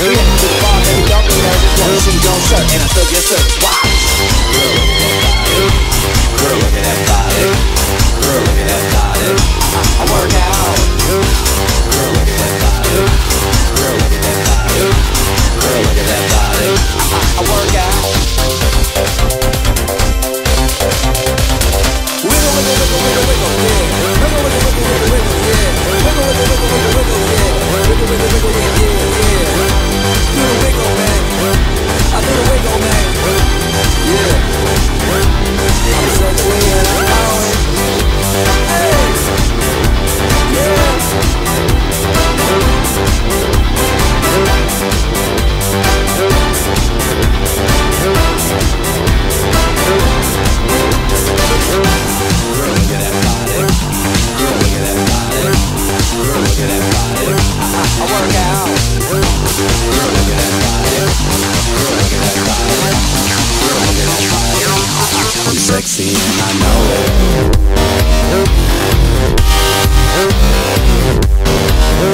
Slip to the bar, baby, don't be nervous. Wanna see you don't shirt, and I still get searched. Why? Girl, look at that body. Girl, look at that body. Girl, look at that body. I work out. Girl, look at that body. Girl, look at that body. Girl, look at that body. I work out. Wiggle, wiggle, wiggle, wiggle, wiggle, yeah. Wiggle, wiggle, wiggle, wiggle, wiggle, yeah. Wiggle, wiggle, wiggle, wiggle, wiggle, yeah. Wiggle, wiggle, wiggle, wiggle, yeah. Do the wiggle back, I do the wiggle back, yeah. I'm such a winner, hey, yeah. Girl, look at that body. Girl, look at that body. Girl, look at that body. I work out. Girl, look at that body. Girl, look at that body. Girl, look at that body. I'm sexy and I know it.